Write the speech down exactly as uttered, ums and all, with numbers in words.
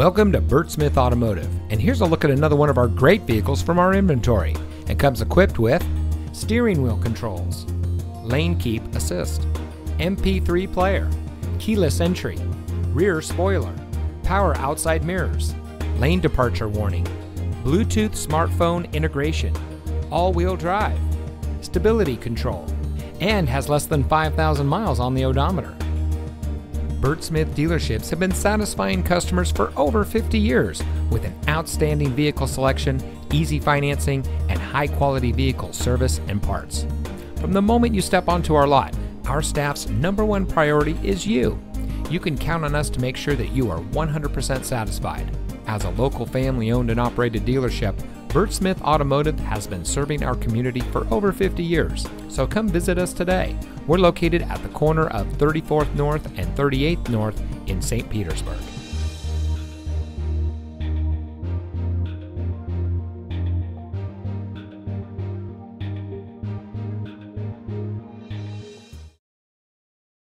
Welcome to Bert Smith Automotive, and here's a look at another one of our great vehicles from our inventory. It comes equipped with steering wheel controls, lane keep assist, M P three player, keyless entry, rear spoiler, power outside mirrors, lane departure warning, Bluetooth smartphone integration, all-wheel drive, stability control, and has less than five thousand miles on the odometer. Bert Smith dealerships have been satisfying customers for over fifty years with an outstanding vehicle selection, easy financing, and high-quality vehicle service and parts. From the moment you step onto our lot, our staff's number one priority is you. You can count on us to make sure that you are one hundred percent satisfied. As a local family-owned and operated dealership, Bert Smith Automotive has been serving our community for over fifty years, so come visit us today. We're located at the corner of thirty-fourth North and thirty-eighth North in Saint Petersburg.